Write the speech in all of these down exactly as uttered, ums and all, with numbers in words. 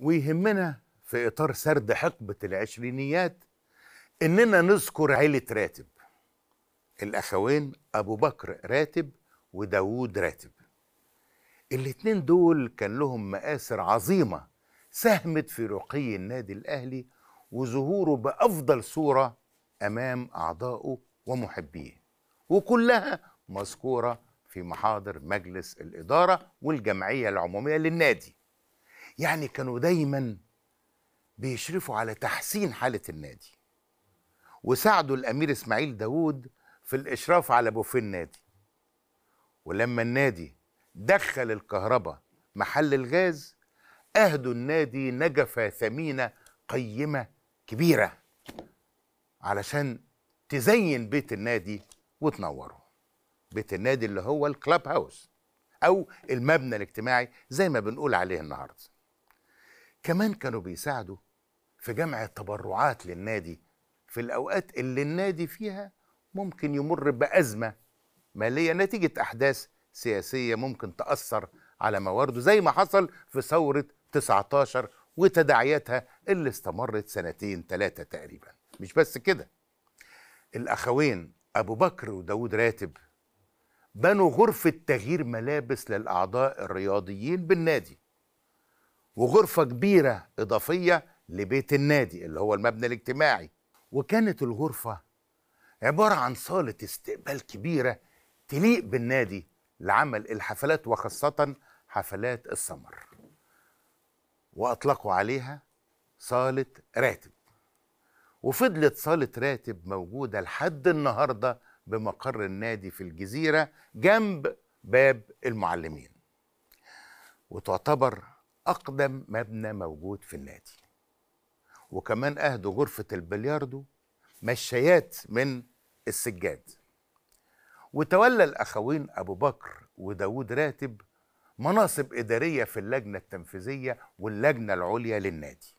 ويهمنا في إطار سرد حقبة العشرينيات إننا نذكر عيلة راتب، الأخوين أبو بكر راتب وداوود راتب. الاتنين دول كان لهم مآثر عظيمة ساهمت في رقي النادي الأهلي وظهوره بأفضل صورة أمام أعضائه ومحبيه، وكلها مذكورة في محاضر مجلس الإدارة والجمعية العمومية للنادي. يعني كانوا دايما بيشرفوا على تحسين حالة النادي، وساعدوا الأمير إسماعيل داود في الإشراف على بوفيه النادي. ولما النادي دخل الكهرباء محل الغاز أهدوا النادي نجفة ثمينة قيمة كبيرة علشان تزين بيت النادي وتنوره، بيت النادي اللي هو الكلاب هاوس أو المبنى الاجتماعي زي ما بنقول عليه النهاردة. كمان كانوا بيساعدوا في جمع التبرعات للنادي في الأوقات اللي النادي فيها ممكن يمر بأزمة مالية نتيجة أحداث سياسية ممكن تأثر على موارده، زي ما حصل في ثورة تسعة عشر وتداعياتها اللي استمرت سنتين ثلاثة تقريبا. مش بس كده، الأخوين أبو بكر وداود راتب بنوا غرفة تغيير ملابس للأعضاء الرياضيين بالنادي، وغرفة كبيرة إضافية لبيت النادي اللي هو المبنى الاجتماعي. وكانت الغرفة عبارة عن صالة استقبال كبيرة تليق بالنادي لعمل الحفلات وخاصة حفلات السمر، وأطلقوا عليها صالة راتب. وفضلت صالة راتب موجودة لحد النهاردة بمقر النادي في الجزيرة جنب باب المعلمين، وتعتبر أقدم مبنى موجود في النادي. وكمان أهدوا غرفة البلياردو مشايات من السجاد. وتولى الأخوين أبو بكر وداود راتب مناصب إدارية في اللجنة التنفيذية واللجنة العليا للنادي.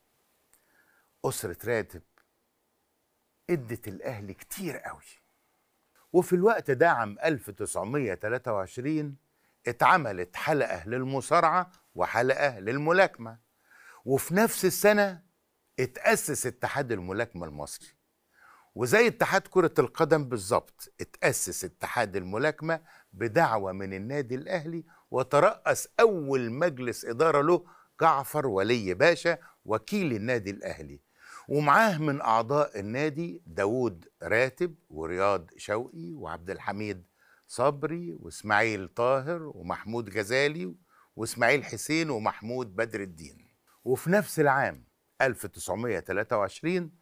أسرة راتب ادت الأهلي كتير قوي، وفي الوقت ده عام ألف وتسعمية وتلاتة وعشرين اتعملت حلقة للمصارعة وحلقة للملاكمة، وفي نفس السنة اتأسس اتحاد الملاكمة المصري. وزي اتحاد كرة القدم بالظبط اتأسس اتحاد الملاكمة بدعوة من النادي الأهلي، وترأس أول مجلس إدارة له جعفر ولي باشا وكيل النادي الأهلي، ومعاه من أعضاء النادي داوود راتب ورياض شوقي وعبد الحميد صبري وإسماعيل طاهر ومحمود غزالي وإسماعيل حسين ومحمود بدر الدين. وفي نفس العام ألف وتسعمية وتلاتة وعشرين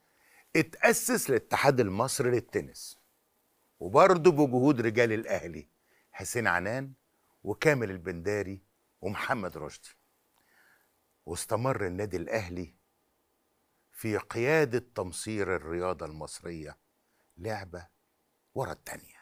اتأسس الاتحاد المصري للتنس، وبرضه بجهود رجال الأهلي حسين عنان وكامل البنداري ومحمد رشدي. واستمر النادي الأهلي في قيادة تمصير الرياضة المصرية لعبة ورا التانية.